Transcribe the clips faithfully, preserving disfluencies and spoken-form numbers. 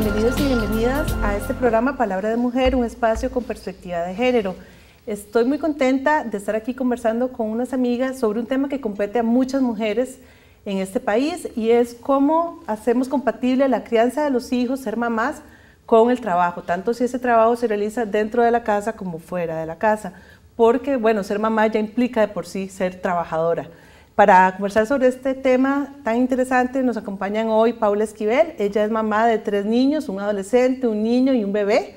bienvenidos y bienvenidas a este programa Palabra de Mujer, un espacio con perspectiva de género. Estoy muy contenta de estar aquí conversando con unas amigas sobre un tema que compete a muchas mujeres en este país y es cómo hacemos compatible la crianza de los hijos, ser mamás, con el trabajo, tanto si ese trabajo se realiza dentro de la casa como fuera de la casa, porque bueno, ser mamá ya implica de por sí ser trabajadora. Para conversar sobre este tema tan interesante nos acompañan hoy Paula Esquivel. Ella es mamá de tres niños, un adolescente, un niño y un bebé,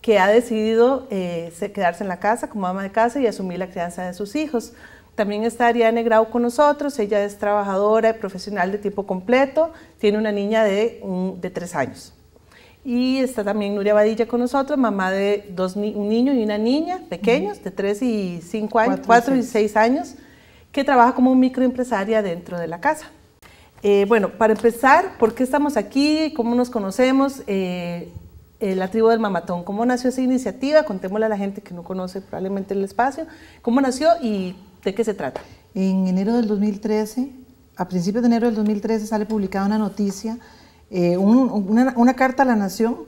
que ha decidido eh, quedarse en la casa como ama de casa y asumir la crianza de sus hijos. También está Ariane Grau con nosotros. Ella es trabajadora y profesional de tiempo completo, tiene una niña de, un, de tres años. Y está también Nuria Badilla con nosotros, mamá de dos, un niño y una niña pequeños, de tres y cinco años, cuatro y seis años, que trabaja como microempresaria dentro de la casa. Eh, bueno, para empezar, ¿por qué estamos aquí? ¿Cómo nos conocemos? Eh, eh, la tribu del Mamatón, ¿cómo nació esa iniciativa? Contémosle a la gente que no conoce probablemente el espacio. ¿Cómo nació y de qué se trata? En enero del dos mil trece, a principios de enero del dos mil trece, sale publicada una noticia, eh, un, una, una carta a La Nación,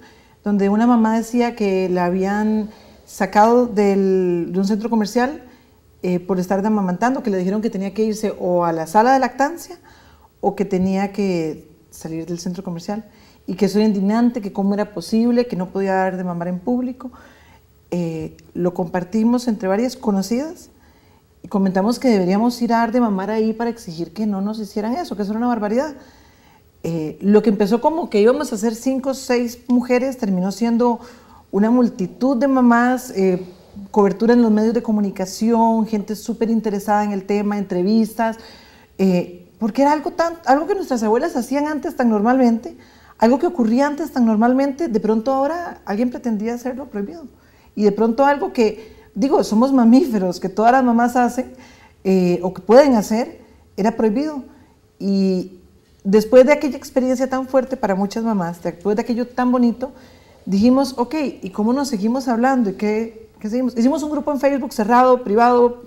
donde una mamá decía que la habían sacado del, de un centro comercial Eh, por estar amamantando, que le dijeron que tenía que irse o a la sala de lactancia o que tenía que salir del centro comercial, y que eso era indignante, que cómo era posible, que no podía dar de mamar en público. Eh, lo compartimos entre varias conocidas y comentamos que deberíamos ir a dar de mamar ahí para exigir que no nos hicieran eso, que eso era una barbaridad. Eh, lo que empezó como que íbamos a ser cinco o seis mujeres terminó siendo una multitud de mamás, eh, cobertura en los medios de comunicación, gente súper interesada en el tema, entrevistas, eh, porque era algo, tan, algo que nuestras abuelas hacían antes tan normalmente, algo que ocurría antes tan normalmente, de pronto ahora alguien pretendía hacerlo prohibido. Y de pronto algo que, digo, somos mamíferos, que todas las mamás hacen, eh, o que pueden hacer, era prohibido. Y después de aquella experiencia tan fuerte para muchas mamás, después de aquello tan bonito, dijimos, ok, ¿y cómo nos seguimos hablando? ¿Y qué...? ¿Qué seguimos? Hicimos un grupo en Facebook cerrado, privado,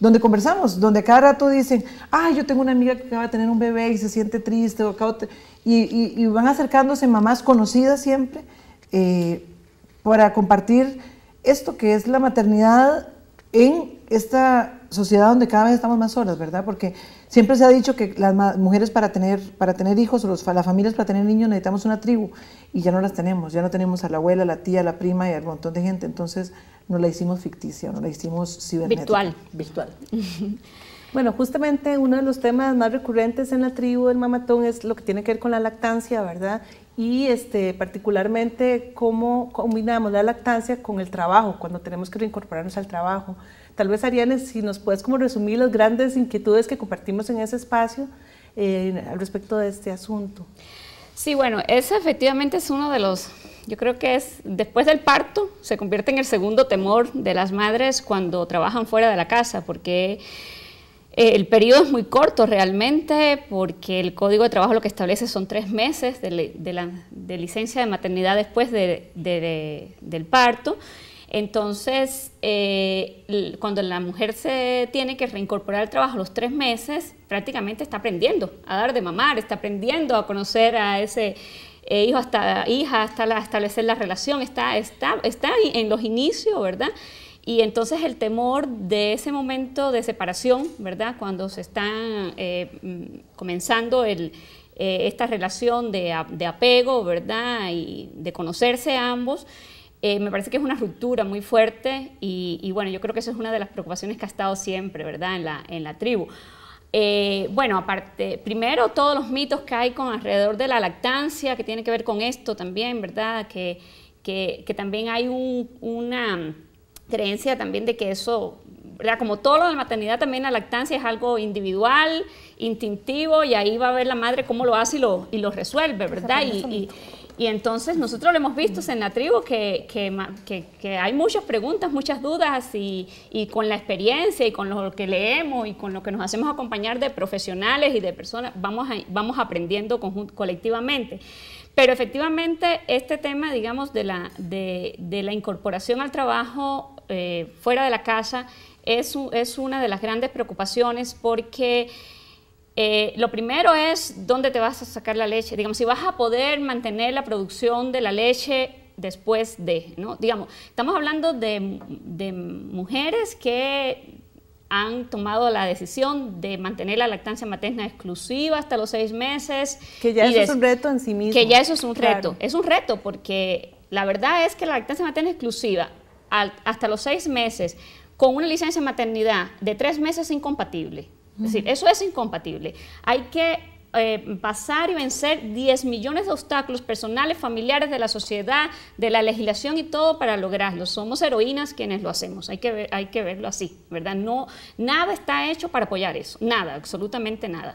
donde conversamos, donde cada rato dicen, ah, yo tengo una amiga que acaba de tener un bebé y se siente triste, o acabo de... y, y, y van acercándose mamás conocidas siempre eh, para compartir esto que es la maternidad en esta sociedad donde cada vez estamos más solas, ¿verdad? Porque siempre se ha dicho que las mujeres para tener, para tener hijos, o los, las familias para tener niños, necesitamos una tribu, y ya no las tenemos, ya no tenemos a la abuela, a la tía, a la prima y al montón de gente, entonces no la hicimos ficticia, no la hicimos cibernética. Virtual. Virtual. Bueno, justamente uno de los temas más recurrentes en la tribu del Mamatón es lo que tiene que ver con la lactancia, ¿verdad? Y este, particularmente cómo combinamos la lactancia con el trabajo, cuando tenemos que reincorporarnos al trabajo. Tal vez, Ariane, si nos puedes como resumir las grandes inquietudes que compartimos en ese espacio eh, al respecto de este asunto. Sí, bueno, ese efectivamente es uno de los... Yo creo que es, después del parto, se convierte en el segundo temor de las madres cuando trabajan fuera de la casa, porque eh, el periodo es muy corto realmente, porque el Código de Trabajo lo que establece son tres meses de, de, la, de licencia de maternidad después de, de, de, del parto. Entonces, eh, cuando la mujer se tiene que reincorporar al trabajo a los tres meses, prácticamente está aprendiendo a dar de mamar, está aprendiendo a conocer a ese... Eh, hijo hasta hija, hasta la, establecer la relación, está, está, está en los inicios, ¿verdad? Y entonces el temor de ese momento de separación, ¿verdad? Cuando se están eh, comenzando el, eh, esta relación de, de apego, ¿verdad? Y de conocerse ambos, eh, me parece que es una ruptura muy fuerte y, y bueno, yo creo que eso es una de las preocupaciones que ha estado siempre, ¿verdad? En la, en la tribu. Eh, bueno, aparte, primero todos los mitos que hay con alrededor de la lactancia, que tiene que ver con esto también, ¿verdad? Que, que, que también hay un, una creencia también de que eso, ¿verdad? Como todo lo de maternidad, también la lactancia es algo individual, instintivo, y ahí va a ver la madre cómo lo hace y lo, y lo resuelve, ¿verdad? Y, y, y entonces nosotros lo hemos visto en la tribu que, que, que, que hay muchas preguntas, muchas dudas, y, y con la experiencia y con lo que leemos y con lo que nos hacemos acompañar de profesionales y de personas, vamos, a, vamos aprendiendo colectivamente. Pero efectivamente este tema, digamos, de la, de, de la incorporación al trabajo eh, fuera de la casa es, es una de las grandes preocupaciones porque... Eh, lo primero es dónde te vas a sacar la leche, digamos, si vas a poder mantener la producción de la leche después de, ¿no? Digamos, estamos hablando de, de mujeres que han tomado la decisión de mantener la lactancia materna exclusiva hasta los seis meses. Que ya eso de, es un reto en sí mismo. Que ya eso es un claro. reto, es un reto porque la verdad es que la lactancia materna exclusiva al, hasta los seis meses con una licencia de maternidad de tres meses es incompatible. Es decir, eso es incompatible. Hay que eh, pasar y vencer diez millones de obstáculos personales, familiares, de la sociedad, de la legislación y todo para lograrlo. Somos heroínas quienes lo hacemos. Hay que ver, hay que verlo así, ¿verdad? No, nada está hecho para apoyar eso. Nada, absolutamente nada.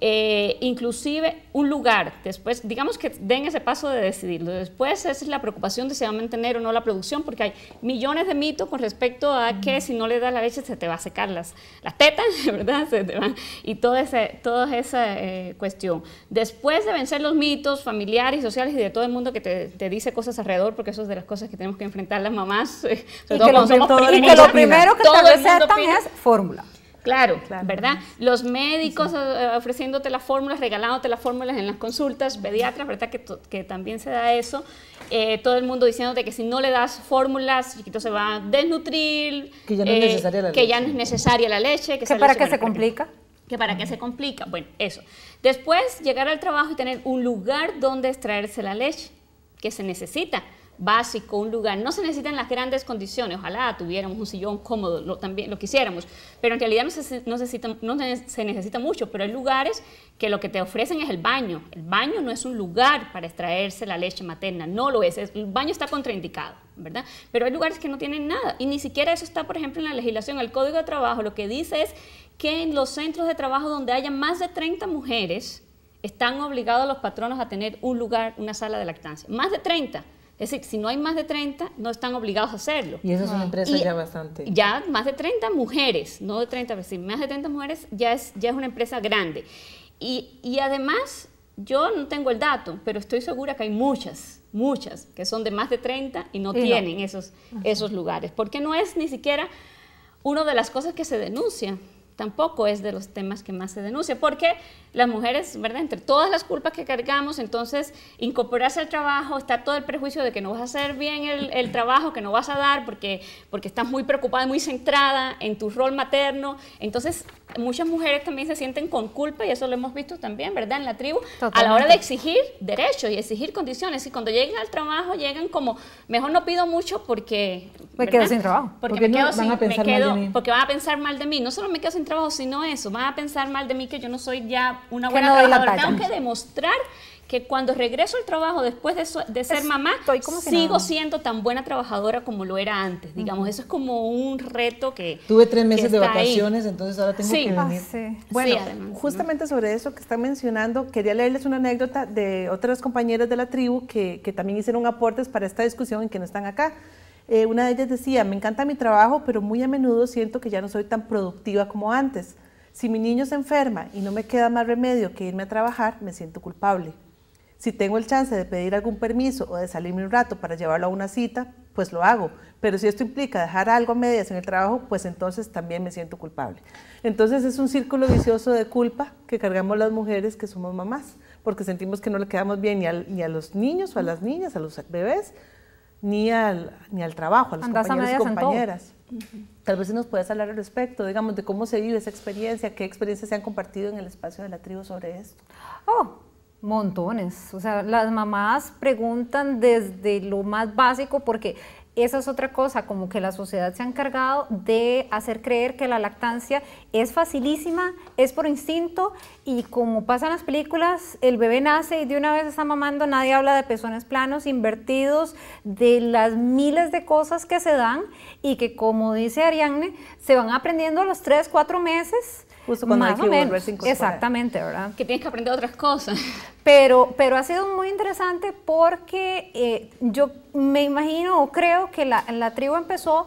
Eh, inclusive un lugar, después, digamos que den ese paso de decidirlo, después es la preocupación de si va a mantener o no la producción, porque hay millones de mitos con respecto a que si no le das la leche se te va a secar las, las tetas, ¿verdad? Se te van, y todo ese, toda esa eh, cuestión. Después de vencer los mitos familiares, sociales y de todo el mundo que te, te dice cosas alrededor, porque eso es de las cosas que tenemos que enfrentar las mamás, eh, sobre todo cuando somos primeras. Y que lo primero que te recetan es fórmula. Claro, claro, ¿verdad? Los médicos sí. ofreciéndote las fórmulas, regalándote las fórmulas en las consultas, pediatras, ¿verdad? Que, que también se da eso. Eh, todo el mundo diciéndote que si no le das fórmulas, chiquito se va a desnutrir. Que ya no, eh, es, necesaria la que ya no es necesaria la leche. ¿Que, ¿Que para qué se complica? ¿Que para qué se complica? Bueno, eso. Después, llegar al trabajo y tener un lugar donde extraerse la leche, que se necesita. Básico, un lugar. No se necesitan las grandes condiciones, ojalá tuviéramos un sillón cómodo, lo, también lo quisiéramos, pero en realidad no se, no, se necesita, no se necesita mucho, pero hay lugares que lo que te ofrecen es el baño. El baño no es un lugar para extraerse la leche materna, no lo es, el baño está contraindicado, ¿verdad? Pero hay lugares que no tienen nada y ni siquiera eso está, por ejemplo, en la legislación. El Código de Trabajo lo que dice es que en los centros de trabajo donde haya más de treinta mujeres están obligados los patronos a tener un lugar, una sala de lactancia, más de treinta. Es decir, si no hay más de treinta, no están obligados a hacerlo. Y eso es una empresa ya bastante... Ya más de treinta mujeres, no de treinta, pero si más de treinta mujeres ya es, ya es una empresa grande. Y, y además, yo no tengo el dato, pero estoy segura que hay muchas, muchas, que son de más de treinta y no y tienen no. Esos, esos lugares. Porque no es ni siquiera una de las cosas que se denuncia. Tampoco es de los temas que más se denuncia, porque las mujeres, ¿verdad? Entre todas las culpas que cargamos, entonces incorporarse al trabajo, está todo el prejuicio de que no vas a hacer bien el, el trabajo, que no vas a dar porque, porque estás muy preocupada y muy centrada en tu rol materno. Entonces muchas mujeres también se sienten con culpa, y eso lo hemos visto también, ¿verdad? En la tribu, totalmente. A la hora de exigir derechos y exigir condiciones, y cuando llegan al trabajo llegan como, mejor no pido mucho porque... Me quedo sin trabajo. Porque, porque me quedo, no, sin, van a pensar me quedo mal de mí. Porque van a pensar mal de mí. No solo me quedo sin trabajo, sino eso, van a pensar mal de mí, que yo no soy ya una buena no trabajadora. Tengo que demostrar que cuando regreso al trabajo después de, so de ser es, mamá, como sigo siendo tan buena trabajadora como lo era antes, digamos. Uh-huh. Eso es como un reto que... Tuve tres meses de vacaciones, ahí. Entonces ahora tengo sí. que venir. Ah, sí. Bueno, sí, además, justamente ¿no? sobre eso que están mencionando, quería leerles una anécdota de otras compañeras de la tribu que, que también hicieron aportes para esta discusión y que no están acá. Eh, una de ellas decía, me encanta mi trabajo, pero muy a menudo siento que ya no soy tan productiva como antes. Si mi niño se enferma y no me queda más remedio que irme a trabajar, me siento culpable. Si tengo el chance de pedir algún permiso o de salirme un rato para llevarlo a una cita, pues lo hago. Pero si esto implica dejar algo a medias en el trabajo, pues entonces también me siento culpable. Entonces es un círculo vicioso de culpa que cargamos las mujeres que somos mamás, porque sentimos que no le quedamos bien ni a, ni a los niños o a las niñas, a los bebés, Ni al, ni al trabajo, a los Andás compañeros y compañeras. Tal vez si nos puedes hablar al respecto, digamos, de cómo se vive esa experiencia, qué experiencias se han compartido en el espacio de la tribu sobre esto. Oh, montones. O sea, las mamás preguntan desde lo más básico, porque esa es otra cosa, como que la sociedad se ha encargado de hacer creer que la lactancia es facilísima, es por instinto, y como pasan las películas, el bebé nace y de una vez está mamando, nadie habla de pezones planos, invertidos, de las miles de cosas que se dan y que, como dice Ariane, se van aprendiendo a los tres, cuatro meses. Justo cuando más hay que o menos, exactamente, ¿verdad? Que tienes que aprender otras cosas. Pero, pero ha sido muy interesante porque eh, yo me imagino o creo que la, la tribu empezó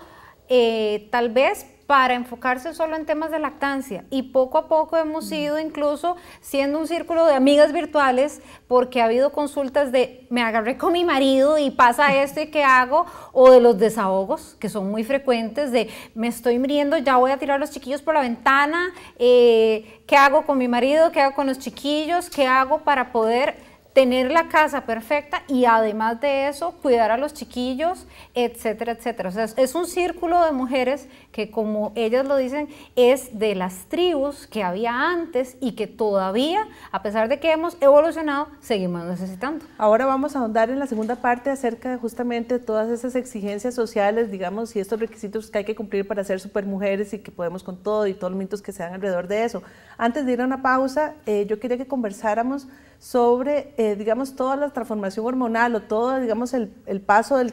eh, tal vez para enfocarse solo en temas de lactancia, y poco a poco hemos ido incluso siendo un círculo de amigas virtuales, porque ha habido consultas de me agarré con mi marido y pasa esto y qué hago, o de los desahogos que son muy frecuentes de me estoy muriendo, ya voy a tirar a los chiquillos por la ventana, eh, qué hago con mi marido, qué hago con los chiquillos, qué hago para poder tener la casa perfecta y además de eso cuidar a los chiquillos, etcétera, etcétera. O sea, es un círculo de mujeres que, como ellas lo dicen, es de las tribus que había antes y que todavía, a pesar de que hemos evolucionado, seguimos necesitando. Ahora vamos a ahondar en la segunda parte acerca de justamente todas esas exigencias sociales, digamos, y estos requisitos que hay que cumplir para ser supermujeres y que podemos con todo y todos los mitos que se dan alrededor de eso. Antes de ir a una pausa, eh, yo quería que conversáramos sobre, eh, digamos, toda la transformación hormonal o todo, digamos, el, el paso de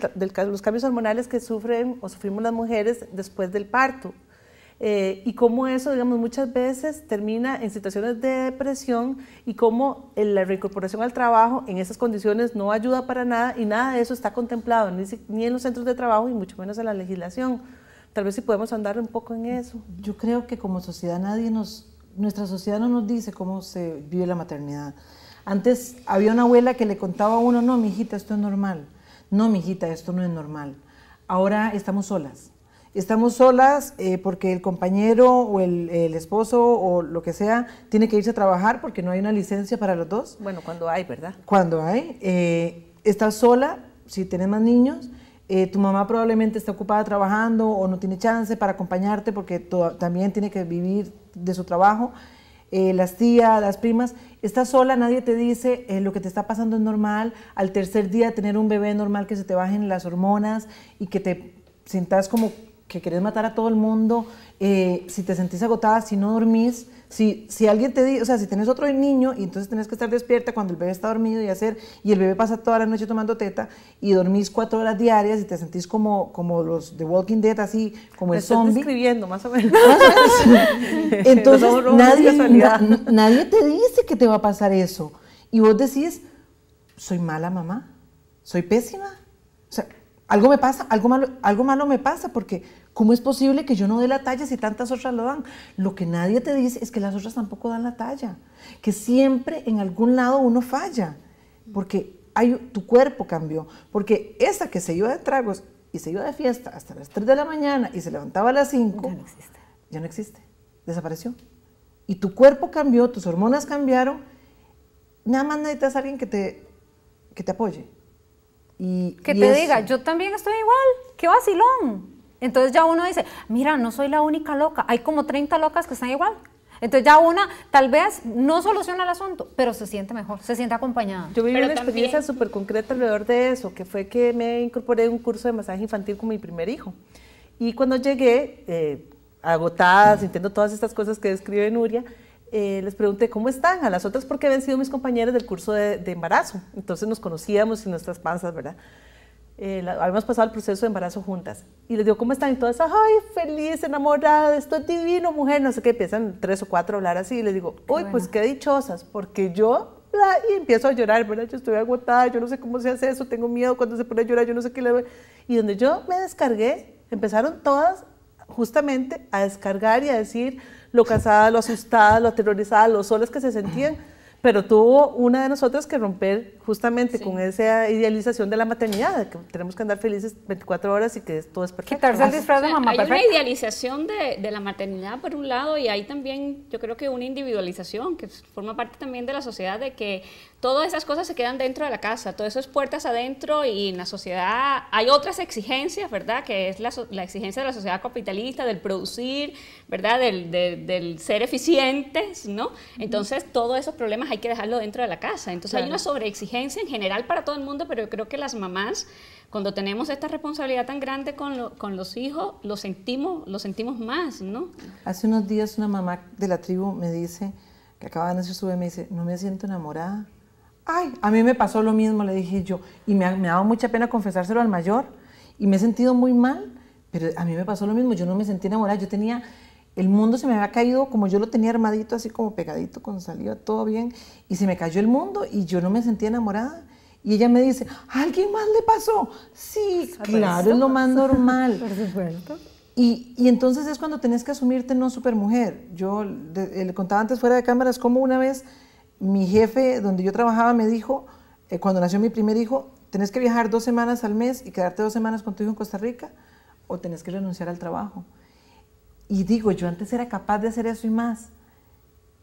los cambios hormonales que sufren o sufrimos las mujeres después del parto, eh, y cómo eso, digamos, muchas veces termina en situaciones de depresión y cómo la reincorporación al trabajo en esas condiciones no ayuda para nada, y nada de eso está contemplado, ni, ni en los centros de trabajo y mucho menos en la legislación. Tal vez si podemos andar un poco en eso. Yo creo que como sociedad nadie nos, nuestra sociedad no nos dice cómo se vive la maternidad. Antes había una abuela que le contaba a uno, no, mijita, esto es normal. No, mijita, esto no es normal. Ahora estamos solas. Estamos solas eh, porque el compañero o el, el esposo o lo que sea tiene que irse a trabajar porque no hay una licencia para los dos. Bueno, cuando hay, ¿verdad? Cuando hay. Eh, estás sola, si tienes más niños, eh, tu mamá probablemente está ocupada trabajando o no tiene chance para acompañarte porque también tiene que vivir de su trabajo. Eh, las tías, las primas, estás sola, nadie te dice eh, lo que te está pasando es normal, al tercer día tener un bebé normal que se te bajen las hormonas y que te sientas como que querés matar a todo el mundo, eh, si te sentís agotada, si no dormís, si, si alguien te dice, o sea, si tenés otro niño y entonces tenés que estar despierta cuando el bebé está dormido y hacer, y el bebé pasa toda la noche tomando teta y dormís cuatro horas diarias y te sentís como, como los de Walking Dead, así como me el zombie. Estás describiendo, más o menos. Entonces nadie, na, nadie te dice que te va a pasar eso. Y vos decís, soy mala mamá, soy pésima. O sea, algo me pasa, algo malo, algo malo me pasa porque... ¿Cómo es posible que yo no dé la talla si tantas otras lo dan? Lo que nadie te dice es que las otras tampoco dan la talla, que siempre en algún lado uno falla, porque hay, tu cuerpo cambió, porque esa que se iba de tragos y se iba de fiesta hasta las tres de la mañana y se levantaba a las cinco, ya no existe, ya no existe, desapareció. Y tu cuerpo cambió, tus hormonas cambiaron, nada más necesitas a alguien que te, que te apoye. Y, que y te eso. diga, yo también estoy igual, qué vacilón. Entonces ya uno dice, mira, no soy la única loca, hay como treinta locas que están igual. Entonces ya una tal vez no soluciona el asunto, pero se siente mejor, se siente acompañada. Yo viví pero una también... experiencia súper concreta alrededor de eso, que fue que me incorporé a un curso de masaje infantil con mi primer hijo. Y cuando llegué, eh, agotada, sintiendo todas estas cosas que describe Nuria, Eh, les pregunté cómo están a las otras porque habían sido mis compañeras del curso de, de embarazo. Entonces nos conocíamos y nuestras panzas, ¿verdad? Eh, la, habíamos pasado el proceso de embarazo juntas y les digo, ¿cómo están? Y todas, ay, feliz, enamorada, esto es divino, mujer, no sé qué, empiezan tres o cuatro a hablar así y les digo, uy, bueno, pues qué dichosas, porque yo, bla, y empiezo a llorar, ¿verdad? Yo estoy agotada, yo no sé cómo se hace eso, tengo miedo cuando se pone a llorar, yo no sé qué le doy. Y donde yo me descargué, empezaron todas justamente a descargar y a decir lo cansada, lo asustada, lo aterrorizada, los solas que se sentían. Pero tuvo una de nosotras que romper justamente sí. con esa idealización de la maternidad, de que tenemos que andar felices veinticuatro horas y que todo es perfecto. Quitarse el disfraz de mamá perfecta. Hay una idealización de, de la maternidad por un lado, y hay también, yo creo que una individualización que forma parte también de la sociedad, de que todas esas cosas se quedan dentro de la casa, todo eso es puertas adentro, y en la sociedad hay otras exigencias, ¿verdad? Que es la, la exigencia de la sociedad capitalista, del producir, ¿verdad? Del, de, del ser eficientes, ¿no? Entonces, todos esos problemas hay que dejarlo dentro de la casa. Entonces claro. hay una sobreexigencia en general para todo el mundo, pero yo creo que las mamás, cuando tenemos esta responsabilidad tan grande con, lo, con los hijos, lo sentimos, lo sentimos más, ¿no? Hace unos días una mamá de la tribu me dice, que acaba de nacer su bebé, me dice, no me siento enamorada. Ay, a mí me pasó lo mismo, le dije yo, y me ha, me ha dado mucha pena confesárselo al mayor, y me he sentido muy mal, pero a mí me pasó lo mismo, yo no me sentí enamorada, yo tenía... El mundo se me había caído, como yo lo tenía armadito, así como pegadito, con saliva, todo bien, y se me cayó el mundo y yo no me sentía enamorada. Y ella me dice, ¿a alguien más le pasó? Sí, claro, es lo más normal. Por supuesto. Y, y entonces es cuando tenés que asumirte no supermujer. Yo de, le contaba antes fuera de cámaras como una vez mi jefe donde yo trabajaba me dijo, eh, cuando nació mi primer hijo, tenés que viajar dos semanas al mes y quedarte dos semanas con tu hijo en Costa Rica o tenés que renunciar al trabajo. Y digo, yo antes era capaz de hacer eso y más.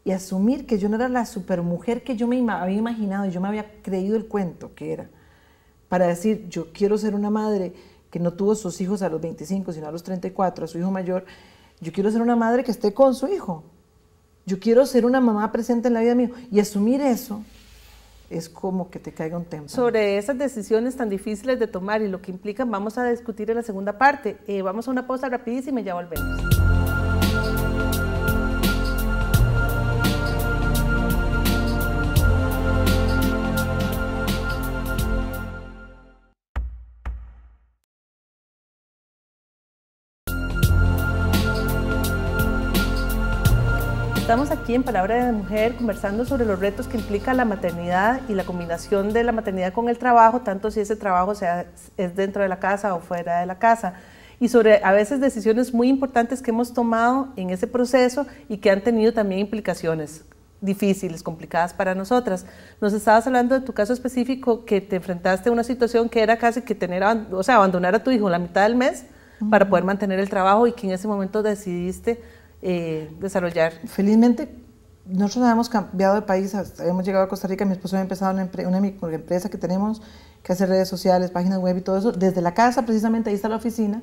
Y asumir que yo no era la supermujer que yo me había imaginado y yo me había creído el cuento que era. Para decir, yo quiero ser una madre que no tuvo sus hijos a los veinticinco, sino a los treinta y cuatro, a su hijo mayor, yo quiero ser una madre que esté con su hijo, yo quiero ser una mamá presente en la vida mía, y asumir eso es como que te caiga un tema. Sobre esas decisiones tan difíciles de tomar y lo que implican, vamos a discutir en la segunda parte. Eh, vamos a una pausa rapidísima y ya volvemos. Estamos aquí en Palabra de Mujer conversando sobre los retos que implica la maternidad y la combinación de la maternidad con el trabajo, tanto si ese trabajo sea, es dentro de la casa o fuera de la casa, y sobre a veces decisiones muy importantes que hemos tomado en ese proceso y que han tenido también implicaciones difíciles, complicadas para nosotras. Nos estabas hablando de tu caso específico que te enfrentaste a una situación que era casi que tener, o sea, abandonar a tu hijo la mitad del mes uh-huh. para poder mantener el trabajo y que en ese momento decidiste Eh, desarrollar. Felizmente nosotros habíamos cambiado de país, habíamos llegado a Costa Rica, mi esposo había empezado una, empre una microempresa que tenemos que hacer redes sociales, páginas web y todo eso, desde la casa precisamente, ahí está la oficina,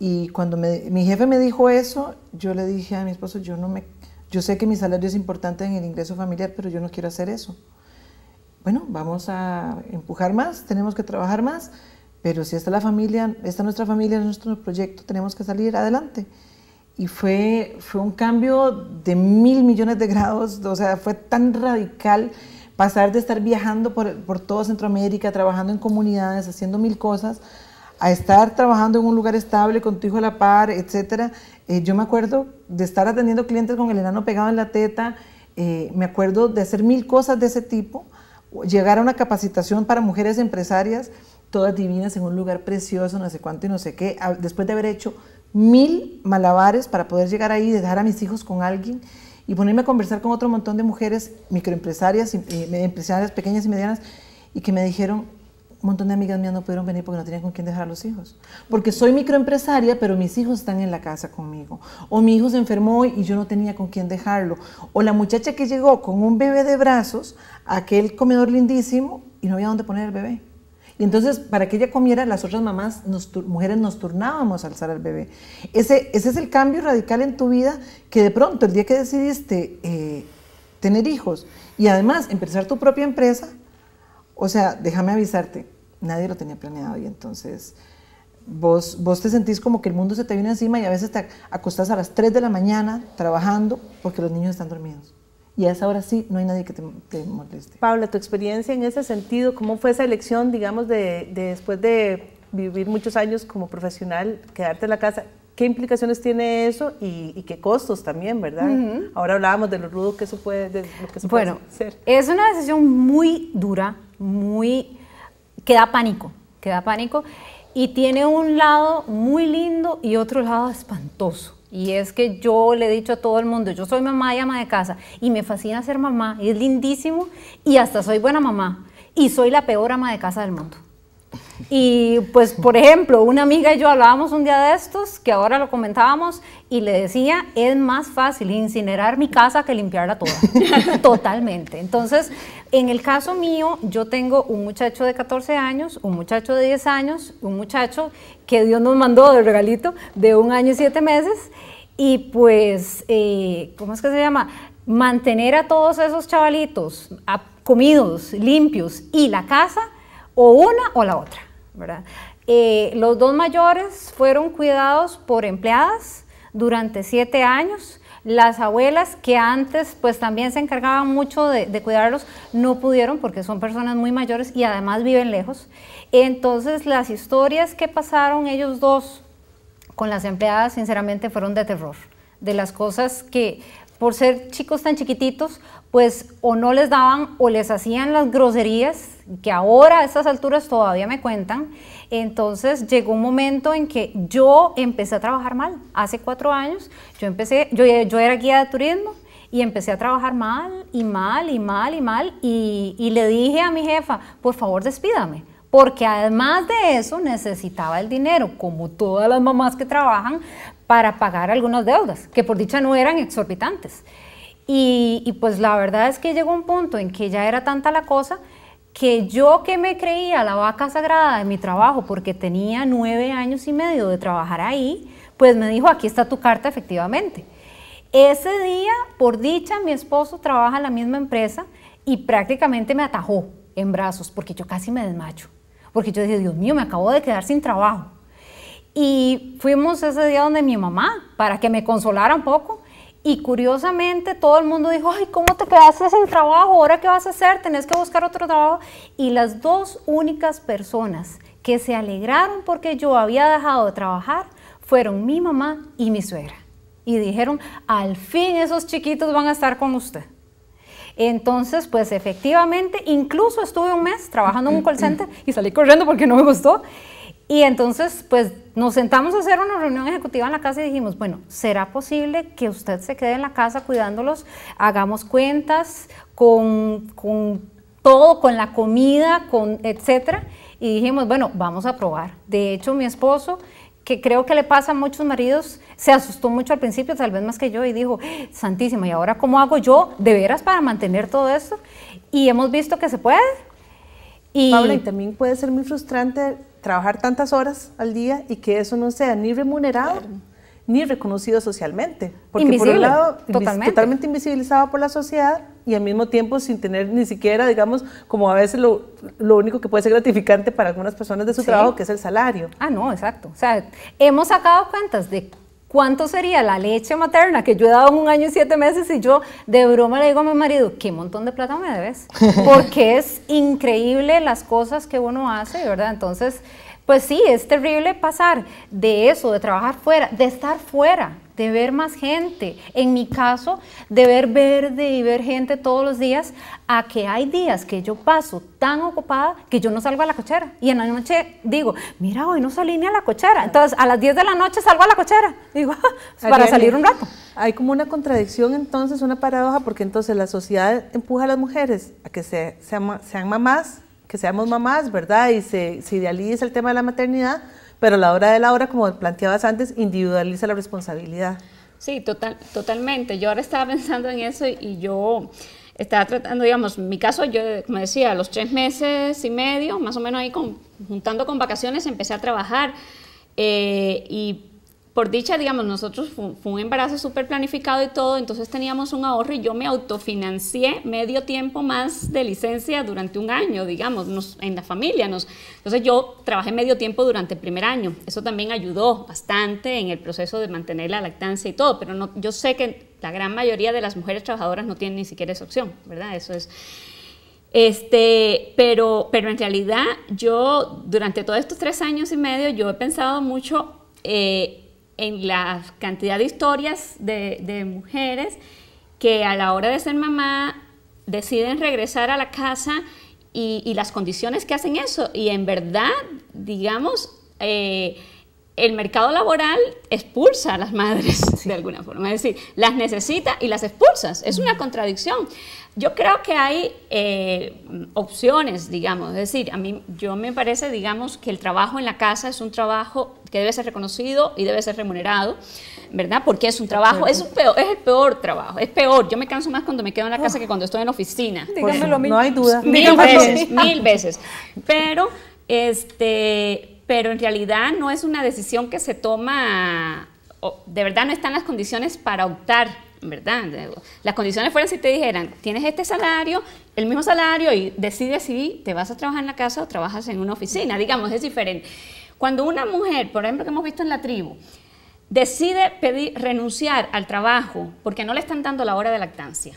y cuando me, mi jefe me dijo eso, yo le dije a mi esposo, yo, no me, yo sé que mi salario es importante en el ingreso familiar, pero yo no quiero hacer eso. Bueno, vamos a empujar más, tenemos que trabajar más, pero si esta es la familia, esta es nuestra familia, es nuestro proyecto, tenemos que salir adelante. Y fue, fue un cambio de mil millones de grados, o sea, fue tan radical pasar de estar viajando por, por toda Centroamérica, trabajando en comunidades, haciendo mil cosas, a estar trabajando en un lugar estable, con tu hijo a la par, etcétera. Eh, yo me acuerdo de estar atendiendo clientes con el enano pegado en la teta, eh, me acuerdo de hacer mil cosas de ese tipo, llegar a una capacitación para mujeres empresarias, todas divinas en un lugar precioso, no sé cuánto y no sé qué, después de haber hecho mil malabares para poder llegar ahí, dejar a mis hijos con alguien y ponerme a conversar con otro montón de mujeres microempresarias, eh, empresarias pequeñas y medianas, y que me dijeron, un montón de amigas mías no pudieron venir porque no tenían con quién dejar a los hijos, porque soy microempresaria pero mis hijos están en la casa conmigo, o mi hijo se enfermó y yo no tenía con quién dejarlo, o la muchacha que llegó con un bebé de brazos a aquel comedor lindísimo y no había dónde poner el bebé. Y entonces, para que ella comiera, las otras mamás, nos, mujeres, nos turnábamos a alzar al bebé. Ese, ese es el cambio radical en tu vida, que de pronto, el día que decidiste eh, tener hijos y además empezar tu propia empresa, o sea, déjame avisarte, nadie lo tenía planeado y entonces vos, vos te sentís como que el mundo se te viene encima y a veces te acostás a las tres de la mañana trabajando porque los niños están dormidos. Y a esa hora sí, no hay nadie que te, te moleste. Paula, tu experiencia en ese sentido, ¿cómo fue esa elección, digamos, de, de después de vivir muchos años como profesional, quedarte en la casa? ¿Qué implicaciones tiene eso y, y qué costos también, verdad? Uh-huh. Ahora hablábamos de lo rudo que eso puede, de lo que eso bueno, puede ser. Es una decisión muy dura, muy que da pánico, que da pánico, y tiene un lado muy lindo y otro lado espantoso. Y es que yo le he dicho a todo el mundo, yo soy mamá y ama de casa, y me fascina ser mamá, y es lindísimo, y hasta soy buena mamá, y soy la peor ama de casa del mundo. Y pues, por ejemplo, una amiga y yo hablábamos un día de estos, que ahora lo comentábamos, y le decía, es más fácil incinerar mi casa que limpiarla toda, totalmente. Entonces, en el caso mío, yo tengo un muchacho de catorce años, un muchacho de diez años, un muchacho que Dios nos mandó de regalito de un año y siete meses, y pues, eh, ¿cómo es que se llama? Mantener a todos esos chavalitos a, comidos, limpios, y la casa, o una o la otra, ¿verdad? Eh, los dos mayores fueron cuidados por empleadas durante siete años. Las abuelas, que antes pues también se encargaban mucho de, de cuidarlos, no pudieron porque son personas muy mayores y además viven lejos. Entonces las historias que pasaron ellos dos con las empleadas, sinceramente, fueron de terror, de las cosas que por ser chicos tan chiquititos, pues o no les daban o les hacían las groserías, que ahora a estas alturas todavía me cuentan. Entonces llegó un momento en que yo empecé a trabajar mal. Hace cuatro años yo empecé, yo, yo era guía de turismo y empecé a trabajar mal y mal y mal y mal y, y le dije a mi jefa, por favor despídame, porque además de eso necesitaba el dinero, como todas las mamás que trabajan, para pagar algunas deudas, que por dicha no eran exorbitantes. Y, y pues la verdad es que llegó un punto en que ya era tanta la cosa que yo, que me creía la vaca sagrada de mi trabajo, porque tenía nueve años y medio de trabajar ahí, pues me dijo, aquí está tu carta efectivamente. Ese día, por dicha, mi esposo trabaja en la misma empresa y prácticamente me atajó en brazos, porque yo casi me desmayo, porque yo dije, Dios mío, me acabo de quedar sin trabajo. Y fuimos ese día donde mi mamá, para que me consolara un poco, y curiosamente todo el mundo dijo, ay, ¿cómo te quedaste sin trabajo? ¿Ahora qué vas a hacer? Tenés que buscar otro trabajo. Y las dos únicas personas que se alegraron porque yo había dejado de trabajar fueron mi mamá y mi suegra. Y dijeron, al fin esos chiquitos van a estar con usted. Entonces, pues efectivamente, incluso estuve un mes trabajando en un call center y salí corriendo porque no me gustó. Y entonces, pues, nos sentamos a hacer una reunión ejecutiva en la casa y dijimos, bueno, ¿será posible que usted se quede en la casa cuidándolos? Hagamos cuentas con, con todo, con la comida, con etcétera. Y dijimos, bueno, vamos a probar. De hecho, mi esposo, que creo que le pasa a muchos maridos, se asustó mucho al principio, tal vez más que yo, y dijo, santísima, ¿y ahora cómo hago yo de veras para mantener todo esto? Y hemos visto que se puede. Y Paula, y también puede ser muy frustrante trabajar tantas horas al día y que eso no sea ni remunerado, claro, ni reconocido socialmente. Porque invisible, por un lado, totalmente. totalmente invisibilizado por la sociedad y al mismo tiempo sin tener ni siquiera, digamos, como a veces lo, lo único que puede ser gratificante para algunas personas de su, sí, trabajo, que es el salario. Ah, no, exacto. O sea, hemos sacado cuentas de cuánto sería la leche materna que yo he dado en un año y siete meses y yo de broma le digo a mi marido, qué montón de plata me debes, porque es increíble las cosas que uno hace, ¿verdad? Entonces, pues sí, es terrible pasar de eso, de trabajar fuera, de estar fuera, de ver más gente, en mi caso, de ver verde y ver gente todos los días, a que hay días que yo paso tan ocupada que yo no salgo a la cochera. Y en la noche digo, mira, hoy no salí ni a la cochera. Entonces, a las diez de la noche salgo a la cochera. Digo, para salir un rato. Hay como una contradicción entonces, una paradoja, porque entonces la sociedad empuja a las mujeres a que se, sean, sean mamás, que seamos mamás, ¿verdad? Y se, se idealiza el tema de la maternidad, pero a la hora de la hora, como planteabas antes, individualiza la responsabilidad. Sí, total, totalmente. Yo ahora estaba pensando en eso y, y yo estaba tratando, digamos, en mi caso, yo, como decía, a los tres meses y medio, más o menos ahí con, juntando con vacaciones, empecé a trabajar. Eh, y por dicha, digamos, nosotros fue, fue un embarazo súper planificado y todo, entonces teníamos un ahorro y yo me autofinancié medio tiempo más de licencia durante un año, digamos, nos, en la familia. Nos, entonces yo trabajé medio tiempo durante el primer año. Eso también ayudó bastante en el proceso de mantener la lactancia y todo, pero no, yo sé que la gran mayoría de las mujeres trabajadoras no tienen ni siquiera esa opción, ¿verdad? Eso es... Este, pero, pero en realidad yo durante todos estos tres años y medio yo he pensado mucho... Eh, en la cantidad de historias de, de mujeres que a la hora de ser mamá deciden regresar a la casa y, y las condiciones que hacen eso. Y en verdad, digamos, eh, el mercado laboral expulsa a las madres, sí, de alguna forma. Es decir, las necesita y las expulsas. Es una contradicción. Yo creo que hay eh, opciones, digamos. Es decir, a mí yo me parece, digamos, que el trabajo en la casa es un trabajo que debe ser reconocido y debe ser remunerado, ¿verdad? Porque es un trabajo, es, un peor, es el peor trabajo, es peor. Yo me canso más cuando me quedo en la casa oh. que cuando estoy en la oficina. Dígamelo, mil, no hay duda. Mil Dígamelo veces, mil. mil veces. Pero, este... pero en realidad no es una decisión que se toma, de verdad no están las condiciones para optar, ¿verdad? Las condiciones fueran si te dijeran, tienes este salario, el mismo salario, y decides si te vas a trabajar en la casa o trabajas en una oficina, digamos, es diferente. Cuando una mujer, por ejemplo, que hemos visto en la tribu, decide pedir, renunciar al trabajo porque no le están dando la hora de lactancia,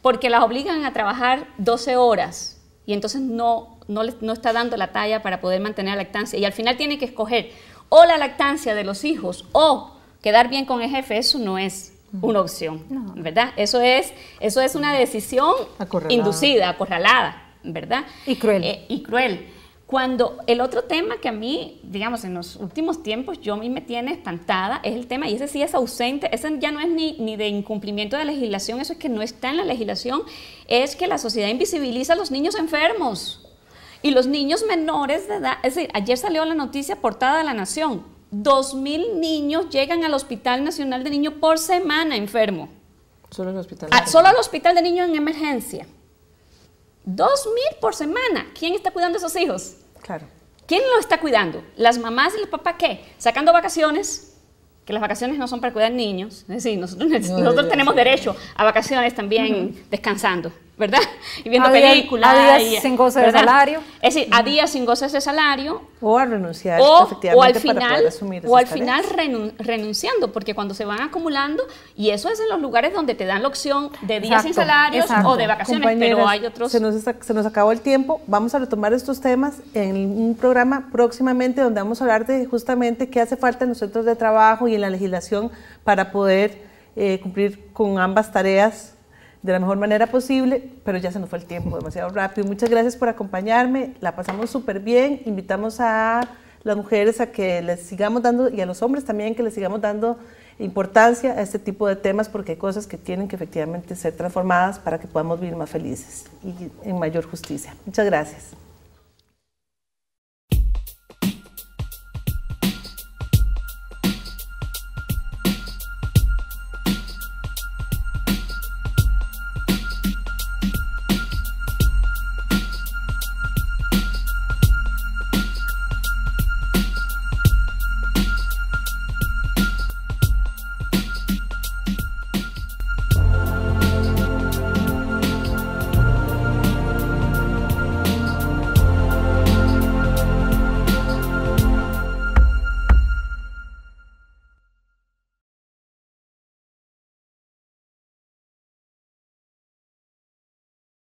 porque las obligan a trabajar doce horas, y entonces no, no, no está dando la talla para poder mantener la lactancia. Y al final tiene que escoger o la lactancia de los hijos o quedar bien con el jefe. Eso no es una opción, no. ¿verdad? Eso es, eso es una decisión acorralada. inducida, acorralada, ¿verdad? Y cruel. Eh, y cruel. Cuando el otro tema que a mí, digamos, en los últimos tiempos, yo a mí me tiene espantada, es el tema, y ese sí es ausente, ese ya no es ni, ni de incumplimiento de legislación, eso es que no está en la legislación, es que la sociedad invisibiliza a los niños enfermos y los niños menores de edad. Es decir, ayer salió la noticia portada de La Nación, dos mil niños llegan al Hospital Nacional de Niño por semana enfermos. Solo al Hospital de Niño. Ah, solo al Hospital de Niño en emergencia. Dos mil por semana. ¿Quién está cuidando a esos hijos? Claro. ¿Quién lo está cuidando? ¿Las mamás y los papás qué? Sacando vacaciones, que las vacaciones no son para cuidar niños. Es decir, nosotros, no, nosotros no, tenemos no. derecho a vacaciones también uh-huh. descansando, ¿verdad? Y viendo a películas. Día, a días y, sin goce ¿verdad? de salario. Es decir, uh-huh. a días sin goces de salario. O a renunciar o, efectivamente o al final, para poder asumir esas O al tareas. final renunciando, porque cuando se van acumulando, y eso es en los lugares donde te dan la opción de días exacto, sin salarios exacto. o de vacaciones, Compañeras, pero hay otros... Se nos, está, se nos acabó el tiempo, vamos a retomar estos temas en un programa próximamente donde vamos a hablar de justamente qué hace falta en los centros de trabajo y en la legislación para poder eh, cumplir con ambas tareas de la mejor manera posible, pero ya se nos fue el tiempo demasiado rápido. Muchas gracias por acompañarme, la pasamos súper bien, invitamos a las mujeres a que les sigamos dando, y a los hombres también, que les sigamos dando importancia a este tipo de temas, porque hay cosas que tienen que efectivamente ser transformadas para que podamos vivir más felices y en mayor justicia. Muchas gracias.